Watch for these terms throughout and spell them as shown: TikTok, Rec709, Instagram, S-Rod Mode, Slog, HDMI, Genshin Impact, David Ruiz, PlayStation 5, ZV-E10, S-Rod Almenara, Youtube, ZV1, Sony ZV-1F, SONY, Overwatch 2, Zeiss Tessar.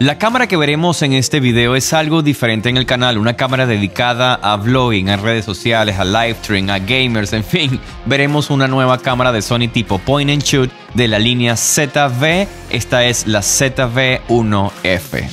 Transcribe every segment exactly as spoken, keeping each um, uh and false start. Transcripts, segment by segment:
La cámara que veremos en este video es algo diferente en el canal, una cámara dedicada a vlogging, a redes sociales, a live stream, a gamers, en fin. Veremos una nueva cámara de Sony tipo point and shoot de la línea Z V, esta es la Z V uno F.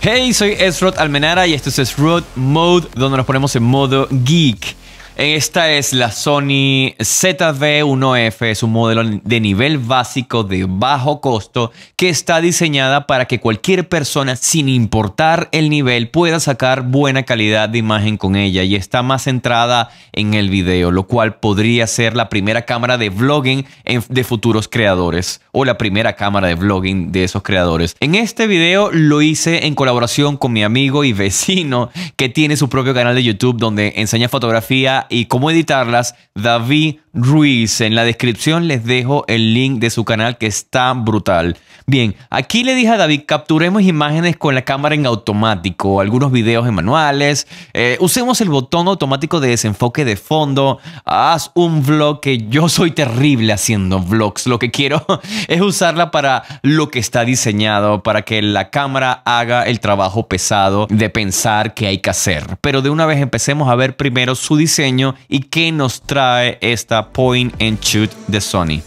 Hey, soy S-Rod Almenara y esto es S-Rod Mode, donde nos ponemos en modo geek. Esta es la Sony Z V uno F, es un modelo de nivel básico de bajo costo que está diseñada para que cualquier persona, sin importar el nivel, pueda sacar buena calidad de imagen con ella y está más centrada en el video, lo cual podría ser la primera cámara de vlogging de futuros creadores o la primera cámara de vlogging de esos creadores. En este video lo hice en colaboración con mi amigo y vecino que tiene su propio canal de YouTube donde enseña fotografía y cómo editarlas, David Ruiz. En la descripción les dejo el link de su canal que está brutal. Bien, aquí le dije a David, capturemos imágenes con la cámara en automático, algunos videos en manuales, eh, usemos el botón automático de desenfoque de fondo, haz un vlog, que yo soy terrible haciendo vlogs. Lo que quiero es usarla para lo que está diseñado, para que la cámara haga el trabajo pesado de pensar qué hay que hacer. Pero de una vez empecemos a ver primero su diseño y qué nos trae esta point and shoot de Sony.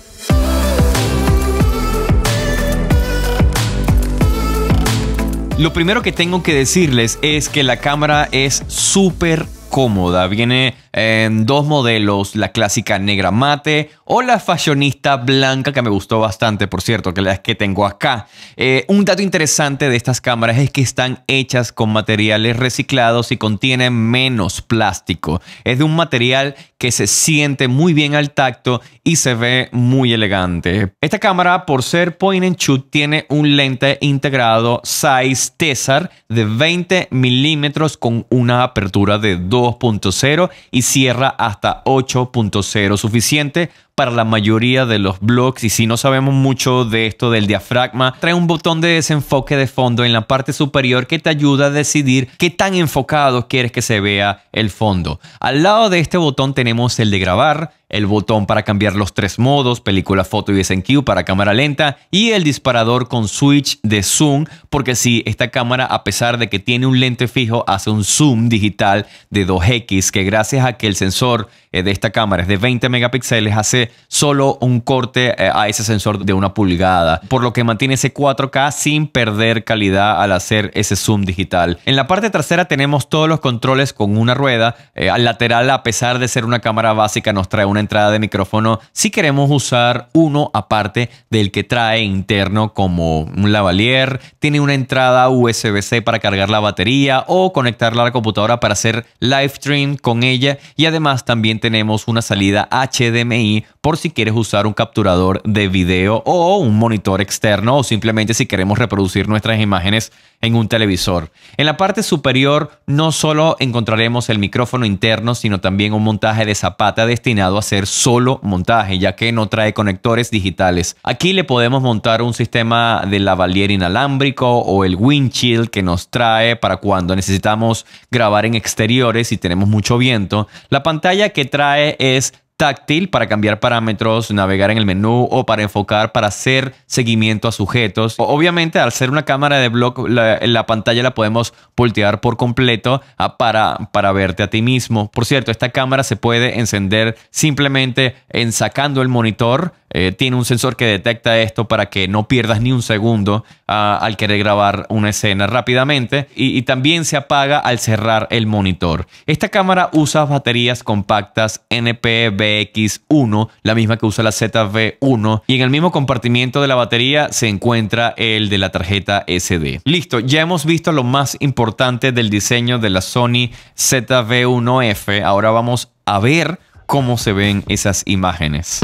Lo primero que tengo que decirles es que la cámara es súper cómoda. Viene en dos modelos, la clásica negra mate o la fashionista blanca, que me gustó bastante, por cierto, que las que tengo acá. Eh, un dato interesante de estas cámaras es que están hechas con materiales reciclados y contienen menos plástico. Es de un material que se siente muy bien al tacto y se ve muy elegante. Esta cámara, por ser point and shoot, tiene un lente integrado Zeiss Tessar de veinte milímetros con una apertura de dos punto cero y cierra hasta ocho punto cero, suficiente para la mayoría de los blogs. Y si no sabemos mucho de esto del diafragma, trae un botón de desenfoque de fondo en la parte superior que te ayuda a decidir qué tan enfocado quieres que se vea el fondo. Al lado de este botón tenemos el de grabar, el botón para cambiar los tres modos, película, foto y S N Q para cámara lenta, y el disparador con switch de zoom, porque si sí, esta cámara, a pesar de que tiene un lente fijo, hace un zoom digital de dos equis, que gracias a que el sensor de esta cámara es de veinte megapíxeles, hace solo un corte a ese sensor de una pulgada, por lo que mantiene ese cuatro K sin perder calidad al hacer ese zoom digital. En la parte trasera tenemos todos los controles con una rueda. Eh, al lateral, a pesar de ser una cámara básica, nos trae una entrada de micrófono si queremos usar uno aparte del que trae interno, como un lavalier. Tiene una entrada U S B C para cargar la batería o conectarla a la computadora para hacer live stream con ella, y además también tenemos una salida H D M I por si quieres usar un capturador de video o un monitor externo, o simplemente si queremos reproducir nuestras imágenes en un televisor. En la parte superior no solo encontraremos el micrófono interno, sino también un montaje de zapata destinado a ser solo montaje, ya que no trae conectores digitales. Aquí le podemos montar un sistema de lavalier inalámbrico o el windshield que nos trae para cuando necesitamos grabar en exteriores y tenemos mucho viento. La pantalla que trae es táctil para cambiar parámetros, navegar en el menú o para enfocar, para hacer seguimiento a sujetos. Obviamente, al ser una cámara de blog, la, la pantalla la podemos voltear por completo para, para verte a ti mismo. Por cierto, esta cámara se puede encender simplemente en sacando el monitor. Eh, tiene un sensor que detecta esto para que no pierdas ni un segundo uh, al querer grabar una escena rápidamente, y, y también se apaga al cerrar el monitor. Esta cámara usa baterías compactas N P V X uno, la misma que usa la Z V uno, y en el mismo compartimiento de la batería se encuentra el de la tarjeta S D. Listo, ya hemos visto lo más importante del diseño de la Sony Z V uno F. Ahora vamos a ver cómo se ven esas imágenes.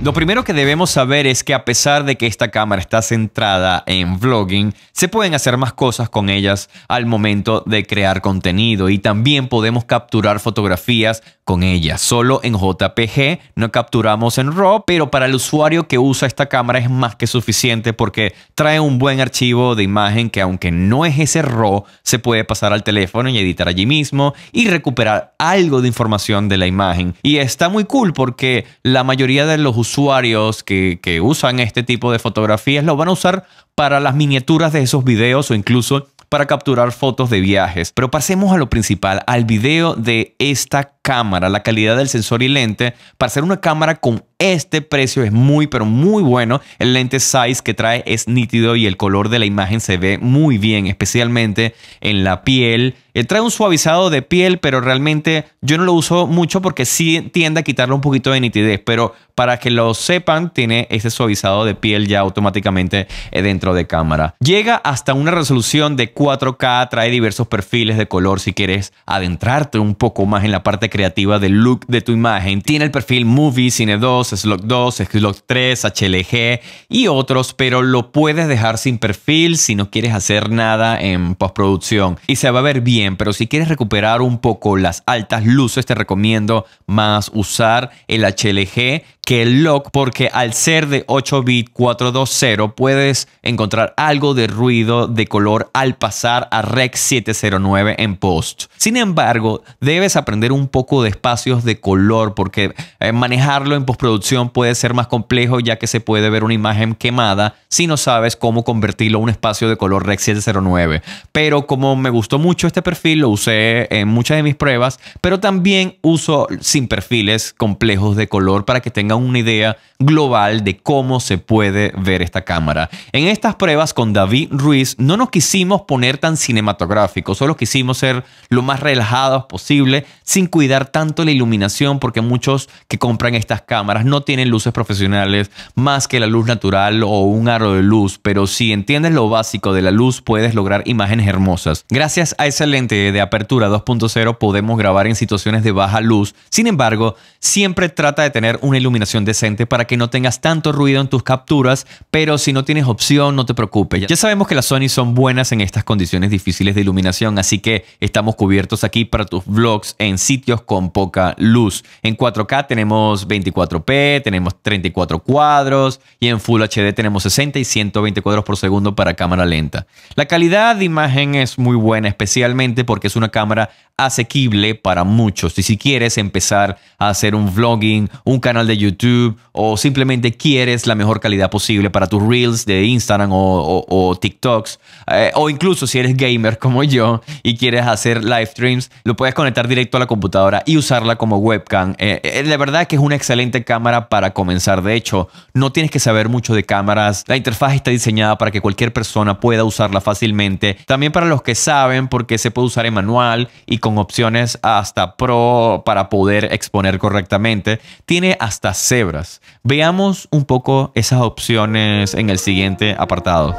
Lo primero que debemos saber es que a pesar de que esta cámara está centrada en vlogging, se pueden hacer más cosas con ellas al momento de crear contenido y también podemos capturar fotografías con ellas. Solo en J P G, no capturamos en RAW, pero para el usuario que usa esta cámara es más que suficiente porque trae un buen archivo de imagen que, aunque no es ese RAW, se puede pasar al teléfono y editar allí mismo y recuperar algo de información de la imagen. Y está muy cool porque la mayoría de los usuarios que, que usan este tipo de fotografías lo van a usar para las miniaturas de esos videos o incluso para capturar fotos de viajes. Pero pasemos a lo principal, al video de esta cámara. La calidad del sensor y lente, para ser una cámara con este precio, es muy pero muy bueno. El lente Zeiss que trae es nítido y el color de la imagen se ve muy bien, especialmente en la piel. Eh, trae un suavizado de piel, pero realmente yo no lo uso mucho porque sí tiende a quitarle un poquito de nitidez, pero para que lo sepan, tiene ese suavizado de piel ya automáticamente dentro de cámara. Llega hasta una resolución de cuatro K, trae diversos perfiles de color si quieres adentrarte un poco más en la parte creativa del look de tu imagen. Tiene el perfil Movie, Cine dos, Slog dos, Slog tres, H L G y otros, pero lo puedes dejar sin perfil si no quieres hacer nada en postproducción y se va a ver bien. Pero si quieres recuperar un poco las altas luces, te recomiendo más usar el H L G que el Log, porque al ser de ocho bit cuatrocientos veinte puedes encontrar algo de ruido de color al pasar a Rec siete cero nueve en post. Sin embargo, debes aprender un poco de espacios de color porque eh, manejarlo en postproducción puede ser más complejo, ya que se puede ver una imagen quemada si no sabes cómo convertirlo a un espacio de color Rec siete cero nueve. Pero como me gustó mucho este perfil, lo usé en muchas de mis pruebas, pero también uso sin perfiles complejos de color para que tenga una idea global de cómo se puede ver esta cámara. En estas pruebas con David Ruiz no nos quisimos poner tan cinematográficos, solo quisimos ser lo más relajados posible sin cuidar tanto la iluminación, porque muchos que compran estas cámaras no tienen luces profesionales más que la luz natural o un aro de luz, pero si entiendes lo básico de la luz puedes lograr imágenes hermosas. Gracias a ese lente de apertura dos punto cero podemos grabar en situaciones de baja luz. Sin embargo, siempre trata de tener una iluminación decente para que no tengas tanto ruido en tus capturas, pero si no tienes opción, no te preocupes. Ya sabemos que las Sony son buenas en estas condiciones difíciles de iluminación, así que estamos cubiertos aquí para tus vlogs en sitios con poca luz. En cuatro K tenemos veinticuatro P, tenemos treinta y cuatro cuadros y en Full H D tenemos sesenta y ciento veinte cuadros por segundo para cámara lenta. La calidad de imagen es muy buena, especialmente porque es una cámara asequible para muchos. Y si quieres empezar a hacer un vlogging, un canal de YouTube o simplemente quieres la mejor calidad posible para tus reels de Instagram o, o, o TikToks, eh, o incluso si eres gamer como yo y quieres hacer live streams, lo puedes conectar directo a la computadora y usarla como webcam. Eh, eh, la verdad es que es una excelente cámara para comenzar. De hecho, no tienes que saber mucho de cámaras. La interfaz está diseñada para que cualquier persona pueda usarla fácilmente. También para los que saben, porque se puede usar en manual y con opciones hasta pro para poder exponer correctamente. Tiene hasta cebras. Veamos un poco esas opciones en el siguiente apartado.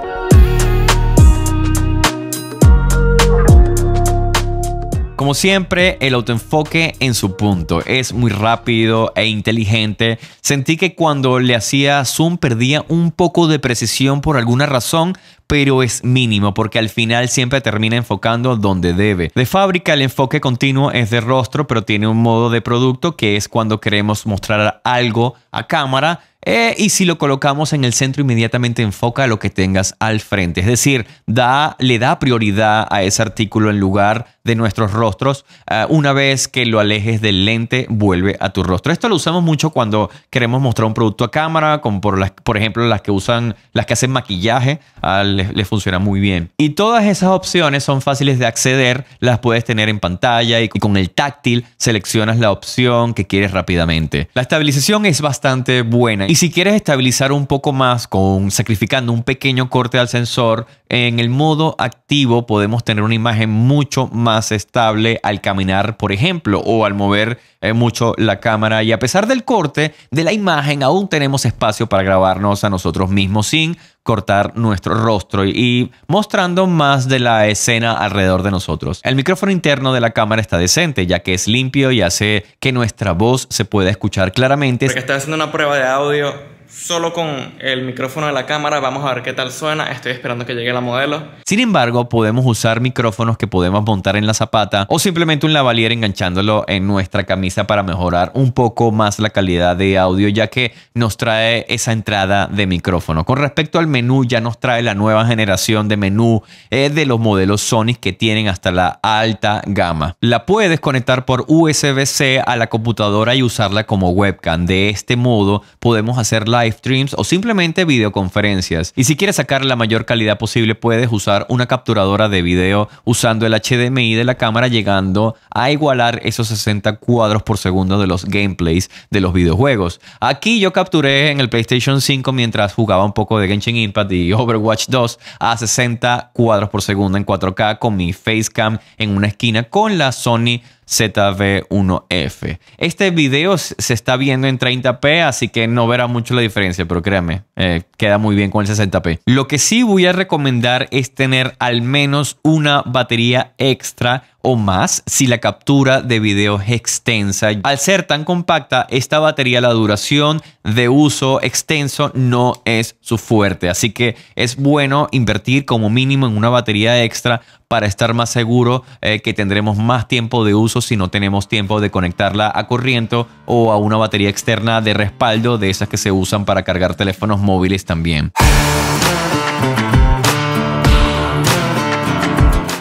Como siempre, el autoenfoque en su punto es muy rápido e inteligente. Sentí que cuando le hacía zoom perdía un poco de precisión por alguna razón, pero es mínimo porque al final siempre termina enfocando donde debe. De fábrica, el enfoque continuo es de rostro, pero tiene un modo de producto que es cuando queremos mostrar algo a cámara. Eh, y si lo colocamos en el centro, inmediatamente enfoca lo que tengas al frente. Es decir, da, le da prioridad a ese artículo en lugar de nuestros rostros. Eh, una vez que lo alejes del lente, vuelve a tu rostro. Esto lo usamos mucho cuando queremos mostrar un producto a cámara, como por, las, por ejemplo las que usan, las que hacen maquillaje, eh, les, les funciona muy bien. Y todas esas opciones son fáciles de acceder. Las puedes tener en pantalla y con el táctil seleccionas la opción que quieres rápidamente. La estabilización es bastante buena. Y si quieres estabilizar un poco más, con sacrificando un pequeño corte al sensor, en el modo activo podemos tener una imagen mucho más estable al caminar, por ejemplo, o al mover eh, mucho la cámara. Y a pesar del corte de la imagen, aún tenemos espacio para grabarnos a nosotros mismos sin cortar nuestro rostro y mostrando más de la escena alrededor de nosotros. El micrófono interno de la cámara está decente, ya que es limpio y hace que nuestra voz se pueda escuchar claramente. Porque estoy haciendo una prueba de audio solo con el micrófono de la cámara. Vamos a ver qué tal suena. Estoy esperando que llegue la modelo. Sin embargo, podemos usar micrófonos que podemos montar en la zapata o simplemente un lavalier enganchándolo en nuestra camisa para mejorar un poco más la calidad de audio, ya que nos trae esa entrada de micrófono. Con respecto al menú, ya nos trae la nueva generación de menú eh, de los modelos Sony que tienen hasta la alta gama. La puedes conectar por U S B C a la computadora y usarla como webcam. De este modo podemos hacer la live streams o simplemente videoconferencias. Y si quieres sacar la mayor calidad posible, puedes usar una capturadora de video usando el H D M I de la cámara, llegando a igualar esos sesenta cuadros por segundo de los gameplays de los videojuegos. Aquí yo capturé en el PlayStation cinco mientras jugaba un poco de Genshin Impact y Overwatch dos a sesenta cuadros por segundo en cuatro K con mi facecam en una esquina con la Sony Z V uno F. Este video se está viendo en treinta p, así que no verá mucho la diferencia, pero créanme, eh, queda muy bien con el sesenta p. Lo que sí voy a recomendar es tener al menos una batería extra o más si la captura de video es extensa. Al ser tan compacta, esta batería, la duración de uso extenso no es su fuerte, así que es bueno invertir como mínimo en una batería extra para estar más seguro eh, que tendremos más tiempo de uso si no tenemos tiempo de conectarla a corriente o a una batería externa de respaldo, de esas que se usan para cargar teléfonos móviles también.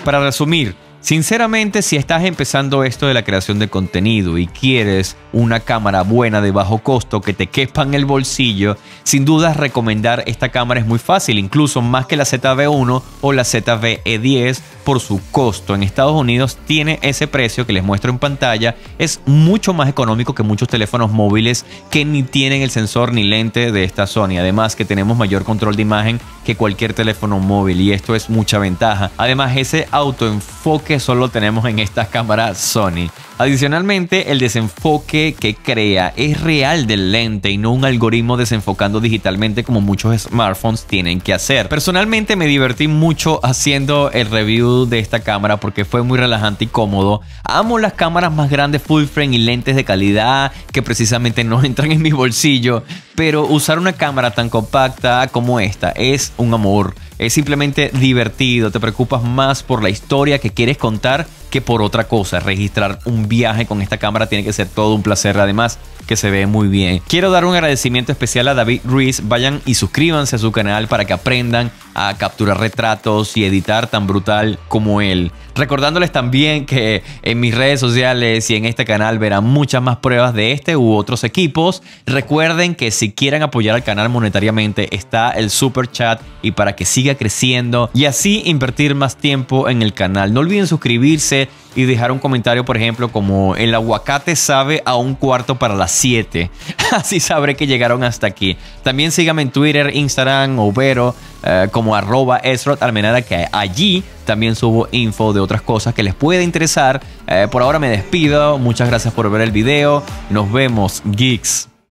Para resumir, sinceramente, si estás empezando esto de la creación de contenido y quieres una cámara buena de bajo costo que te quepa en el bolsillo, sin dudas recomendar esta cámara es muy fácil, incluso más que la Z V uno o la Z V E diez por su costo. En Estados Unidos tiene ese precio que les muestro en pantalla. Es mucho más económico que muchos teléfonos móviles que ni tienen el sensor ni lente de esta Sony. Además que tenemos mayor control de imagen que cualquier teléfono móvil y esto es mucha ventaja. Además, ese autoenfoque que solo tenemos en estas cámaras Sony. Adicionalmente, el desenfoque que crea es real del lente y no un algoritmo desenfocando digitalmente como muchos smartphones tienen que hacer. Personalmente me divertí mucho haciendo el review de esta cámara porque fue muy relajante y cómodo. Amo las cámaras más grandes full frame y lentes de calidad que precisamente no entran en mi bolsillo, pero usar una cámara tan compacta como esta es un amor. Es simplemente divertido, te preocupas más por la historia que quieres contar que por otra cosa. Registrar un viaje con esta cámara tiene que ser todo un placer, además que se ve muy bien. Quiero dar un agradecimiento especial a David Ruiz. Vayan y suscríbanse a su canal para que aprendan a capturar retratos y editar tan brutal como él. Recordándoles también que en mis redes sociales y en este canal verán muchas más pruebas de este u otros equipos. Recuerden que si quieren apoyar al canal monetariamente está el super chat y para que siga creciendo y así invertir más tiempo en el canal. No olviden suscribirse y dejar un comentario, por ejemplo, como el aguacate sabe a un cuarto para las siete. Así sabré que llegaron hasta aquí. También síganme en Twitter, Instagram, Overo, eh, como arroba S-Rod Almenara, que allí también subo info de otras cosas que les puede interesar. Eh, por ahora me despido. Muchas gracias por ver el video. Nos vemos, geeks.